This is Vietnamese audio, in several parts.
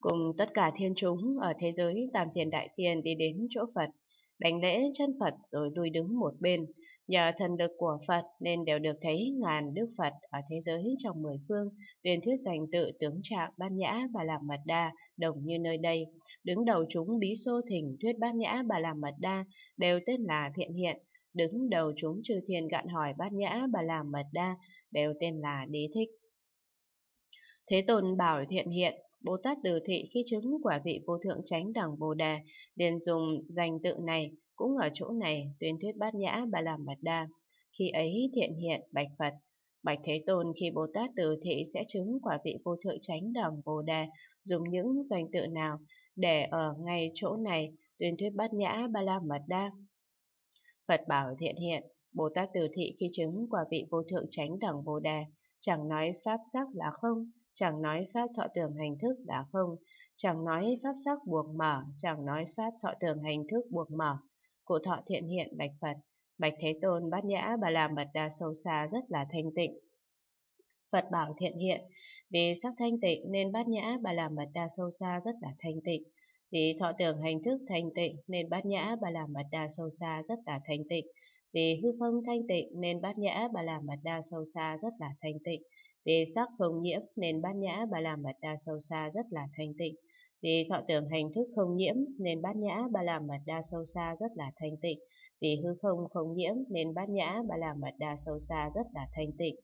cùng tất cả thiên chúng ở thế giới Tam Thiên Đại Thiên đi đến chỗ Phật, đánh lễ chân Phật rồi lui đứng một bên. Nhờ thần lực của Phật nên đều được thấy ngàn đức Phật ở thế giới trong 10 phương tuyên thuyết danh tự tướng trạng Bát Nhã Bà La Mật Đa đồng như nơi đây. Đứng đầu chúng Bí Xô Thỉnh thuyết Bát Nhã Bà La Mật Đa đều tên là Thiện Hiện. Đứng đầu chúng Chư Thiên gạn hỏi Bát Nhã Bà La Mật Đa đều tên là Đế Thích. Thế Tôn bảo Thiện Hiện: Bồ Tát Từ Thị khi chứng quả vị vô thượng chánh đẳng Bồ Đề liền dùng danh tự này, cũng ở chỗ này tuyên thuyết Bát Nhã Bà La Mật Đa. Khi ấy Thiện Hiện bạch Phật: Bạch Thế Tôn, khi Bồ Tát Từ Thị sẽ chứng quả vị vô thượng chánh đẳng Bồ Đề, dùng những danh tự nào để ở ngay chỗ này tuyên thuyết Bát Nhã Bà La Mật Đa? Phật bảo Thiện Hiện: Bồ Tát Từ Thị khi chứng quả vị vô thượng chánh đẳng Bồ Đề chẳng nói pháp sắc là không, chẳng nói pháp thọ tưởng hành thức là không, chẳng nói pháp sắc buộc mở, chẳng nói pháp thọ tưởng hành thức buộc mở. Cụ thọ Thiện Hiện bạch Phật: Bạch Thế Tôn, Bát Nhã Bà La Mật Đa sâu xa rất là thanh tịnh. Phật bảo Thiện Hiện: Vì sắc thanh tịnh nên Bát Nhã Bà La Mật Đa sâu xa rất là thanh tịnh. Vì thọ tưởng hành thức thanh tịnh nên Bát Nhã Bà La Mật Đa sâu xa rất là thanh tịnh. Vì hư không thanh tịnh nên Bát Nhã Bà La Mật Đa sâu xa rất là thanh tịnh. Vì sắc không nhiễm nên Bát Nhã Bà La Mật Đa sâu xa rất là thanh tịnh. Vì thọ tưởng hành thức không nhiễm nên Bát Nhã Bà La Mật Đa sâu xa rất là thanh tịnh. Vì hư không không nhiễm nên Bát Nhã Bà La Mật Đa sâu xa rất là thanh tịnh.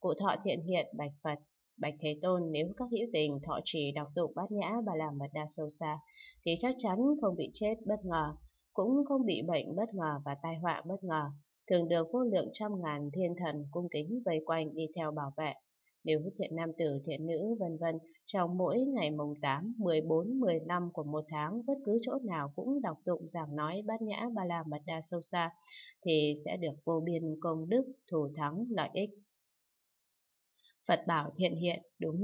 Cụ thọ Thiện Hiện bạch Phật: Bạch Thế Tôn, nếu các hữu tình thọ trì đọc tụng Bát Nhã Bà La Mật Đa sâu xa thì chắc chắn không bị chết bất ngờ, cũng không bị bệnh bất ngờ và tai họa bất ngờ, thường được vô lượng trăm ngàn thiên thần cung kính vây quanh đi theo bảo vệ. Nếu thiện nam tử, thiện nữ, vân vân trong mỗi ngày mùng 8, 14, 15 của một tháng bất cứ chỗ nào cũng đọc tụng giảng nói Bát Nhã Ba La Mật Đa sâu xa thì sẽ được vô biên công đức, thù thắng, lợi ích. Phật bảo Thiện Hiện: đúng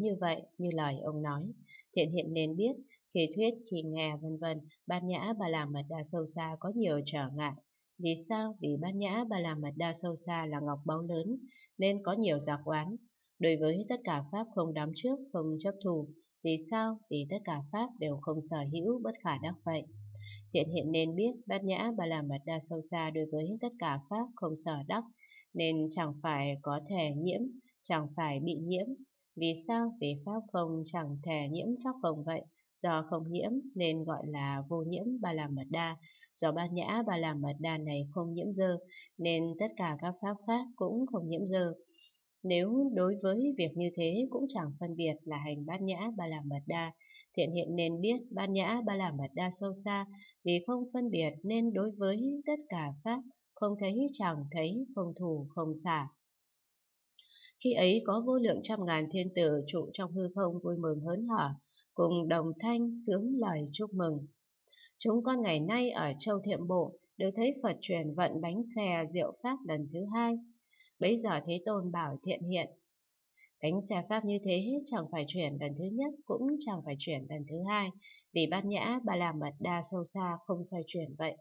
như vậy, như lời ông nói. Thiện Hiện nên biết, khi thuyết, khi nghe vân vân, Bát Nhã Bà La Mật Đa sâu xa có nhiều trở ngại. Vì sao? Vì Bát Nhã Bà La Mật Đa sâu xa là ngọc báu lớn, nên có nhiều giặc oán. Đối với tất cả pháp không đắm trước, không chấp thủ. Vì sao? Vì tất cả pháp đều không sở hữu, bất khả đắc vậy. Thiện Hiện nên biết, Bát Nhã Bà La Mật Đa sâu xa đối với tất cả pháp không sở đắc, nên chẳng phải có thể nhiễm, chẳng phải bị nhiễm. Vì sao? Vì pháp không chẳng thể nhiễm pháp không vậy. Do không nhiễm nên gọi là vô nhiễm Bà La Mật Đa. Do Bát Nhã Bà La Mật Đa này không nhiễm dơ nên tất cả các pháp khác cũng không nhiễm dơ. Nếu đối với việc như thế cũng chẳng phân biệt là hành Bát Nhã Bà La Mật Đa, Thiện Hiện nên biết Bát Nhã Bà La Mật Đa sâu xa vì không phân biệt nên đối với tất cả pháp không thấy, chẳng thấy, không thủ, không xả. Khi ấy có vô lượng trăm ngàn thiên tử trụ trong hư không vui mừng hớn hở, cùng đồng thanh sướng lời chúc mừng. Chúng con ngày nay ở châu Thiệm Bộ được thấy Phật truyền vận bánh xe diệu pháp lần thứ hai. Bấy giờ Thế Tôn bảo Thiện Hiện: Bánh xe pháp như thế chẳng phải chuyển lần thứ nhất, cũng chẳng phải chuyển lần thứ hai, vì Bát Nhã Bà La Mật Đa sâu xa không xoay chuyển vậy.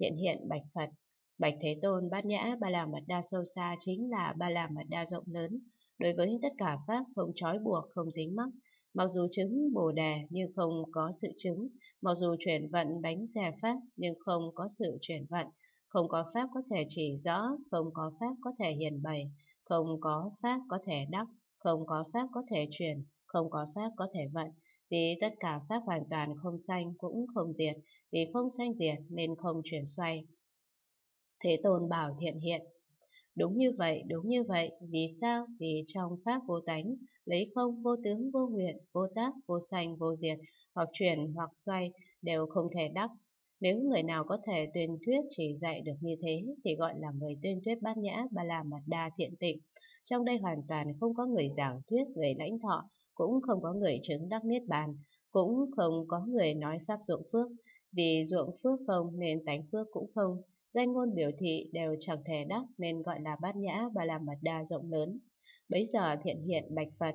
Thiện Hiện bạch Phật: Bạch Thế Tôn, Bát Nhã Bà La Mật Đa sâu xa chính là Bà La Mật Đa rộng lớn, đối với tất cả pháp không trói buộc, không dính mắc. Mặc dù chứng Bồ Đề nhưng không có sự chứng, mặc dù chuyển vận bánh xe pháp nhưng không có sự chuyển vận, không có pháp có thể chỉ rõ, không có pháp có thể hiển bày, không có pháp có thể đắc, không có pháp có thể chuyển, không có pháp có thể vận. Vì tất cả pháp hoàn toàn không sanh cũng không diệt, vì không sanh diệt nên không chuyển xoay. Thế Tôn bảo Thiện Hiện: Đúng như vậy, đúng như vậy. Vì sao? Vì trong pháp vô tánh, lấy không, vô tướng, vô nguyện, vô tác, vô sanh, vô diệt, hoặc chuyển hoặc xoay đều không thể đắc. Nếu người nào có thể tuyên thuyết chỉ dạy được như thế thì gọi là người tuyên thuyết Bát Nhã Bà La Mật Đa thiện tịnh. Trong đây hoàn toàn không có người giảng thuyết, người lãnh thọ, cũng không có người chứng đắc niết bàn, cũng không có người nói pháp ruộng phước. Vì ruộng phước không nên tánh phước cũng không, danh ngôn biểu thị đều chẳng thể đắc nên gọi là Bát Nhã Bà La Mật Đa rộng lớn. Bấy giờ Thiện Hiện bạch Phật: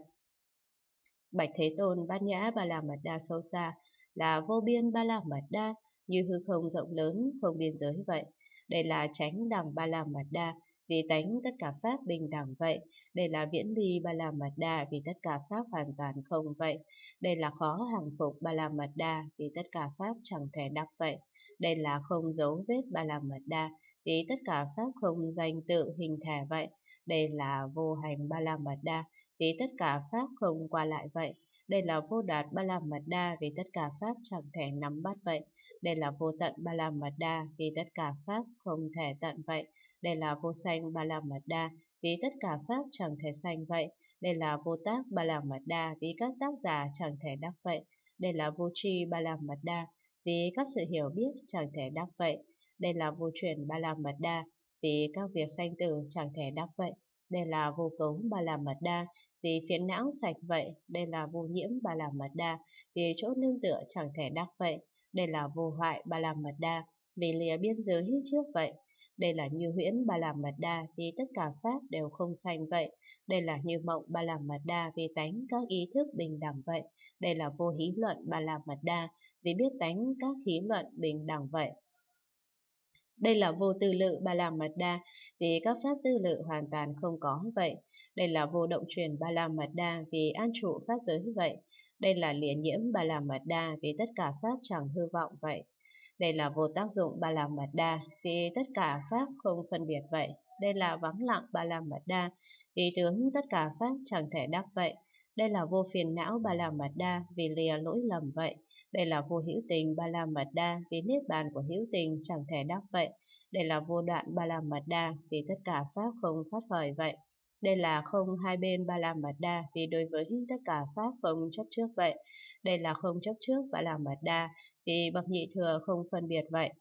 Bạch Thế Tôn, Bát Nhã Bà La Mật Đa sâu xa là vô biên Ba La Mật Đa, như hư không rộng lớn không biên giới vậy. Đây là chánh đẳng Ba La Mật Đa, vì tánh tất cả pháp bình đẳng vậy. Đây là viễn ly Ba La Mật Đa vì tất cả pháp hoàn toàn không vậy. Đây là khó hàng phục Ba La Mật Đa vì tất cả pháp chẳng thể đắc vậy. Đây là không dấu vết Ba La Mật Đa vì tất cả pháp không danh tự hình thể vậy. Đây là vô hành Ba La Mật Đa vì tất cả pháp không qua lại vậy. Đây là vô đoạt Ba La Mật Đa vì tất cả pháp chẳng thể nắm bắt vậy. Đây là vô tận Ba La Mật Đa vì tất cả pháp không thể tận vậy. Đây là vô sanh Ba La Mật Đa vì tất cả pháp chẳng thể sanh vậy. Đây là vô tác Ba La Mật Đa vì các tác giả chẳng thể đắc vậy. Đây là vô tri Ba La Mật Đa vì các sự hiểu biết chẳng thể đắc vậy. Đây là vô chuyển Ba La Mật Đa vì các việc sanh tử chẳng thể đắc vậy. Đây là vô cấu Ba La Mật Đa vì phiền não sạch vậy. Đây là vô nhiễm Ba La Mật Đa vì chỗ nương tựa chẳng thể đắc vậy. Đây là vô hoại Ba La Mật Đa vì lìa biên giới trước vậy. Đây là như huyễn Ba La Mật Đa vì tất cả pháp đều không sanh vậy. Đây là như mộng Ba La Mật Đa vì tánh các ý thức bình đẳng vậy. Đây là vô hí luận Ba La Mật Đa vì biết tánh các hí luận bình đẳng vậy. Đây là vô tư lự Ba La Mật Đa vì các pháp tư lự hoàn toàn không có vậy. Đây là vô động truyền Ba La Mật Đa vì an trụ pháp giới vậy. Đây là lìa nhiễm Ba La Mật Đa vì tất cả pháp chẳng hư vọng vậy. Đây là vô tác dụng Ba La Mật Đa vì tất cả pháp không phân biệt vậy. Đây là vắng lặng Ba La Mật Đa vì tướng tất cả pháp chẳng thể đắc vậy. Đây là vô phiền não Ba La Mật Đa vì lìa lỗi lầm vậy. Đây là vô hữu tình Ba La Mật Đa vì niết bàn của hữu tình chẳng thể đắc vậy. Đây là vô đoạn Ba La Mật Đa vì tất cả pháp không phát khởi vậy. Đây là không hai bên Ba La Mật Đa vì đối với tất cả pháp không chấp trước vậy. Đây là không chấp trước Ba La Mật Đa vì bậc nhị thừa không phân biệt vậy.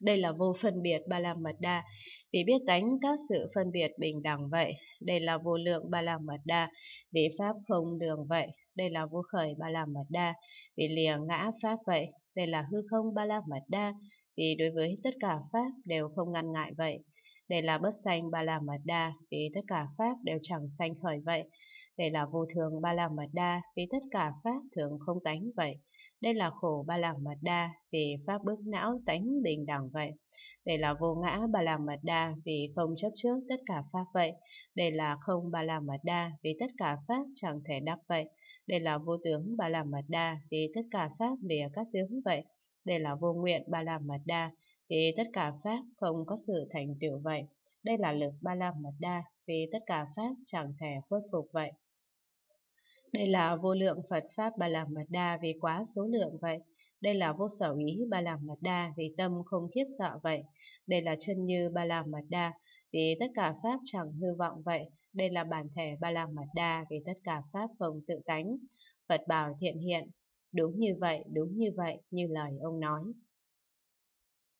Đây là vô phân biệt Ba La Mật Đa vì biết tánh các sự phân biệt bình đẳng vậy. Đây là vô lượng Ba La Mật Đa vì pháp không đường vậy. Đây là vô khởi Ba La Mật Đa vì lìa ngã pháp vậy. Đây là hư không Ba La Mật Đa vì đối với tất cả pháp đều không ngăn ngại vậy. Đây là bất sanh Ba La Mật Đa vì tất cả pháp đều chẳng sanh khởi vậy. Đây là vô thường Ba La Mật Đa vì tất cả pháp thường không tánh vậy. Đây là khổ Ba La Mật Đa vì pháp bức não tánh bình đẳng vậy. Đây là vô ngã Ba La Mật Đa vì không chấp trước tất cả pháp vậy. Đây là không Ba La Mật Đa vì tất cả pháp chẳng thể đắc vậy. Đây là vô tướng Ba La Mật Đa vì tất cả pháp lìa các tướng vậy. Đây là vô nguyện Ba La Mật Đa vì tất cả pháp không có sự thành tựu vậy. Đây là lực Ba La Mật Đa vì tất cả pháp chẳng thể khuất phục vậy. Đây là vô lượng Phật Pháp Ba La Mật Đa vì quá số lượng vậy. Đây là vô sở ý Ba La Mật Đa vì tâm không khiếp sợ vậy. Đây là chân như Ba La Mật Đa vì tất cả pháp chẳng hư vọng vậy. Đây là bản thể Ba La Mật Đa vì tất cả pháp không tự tánh. Phật bảo Thiện Hiện, đúng như vậy, như lời ông nói.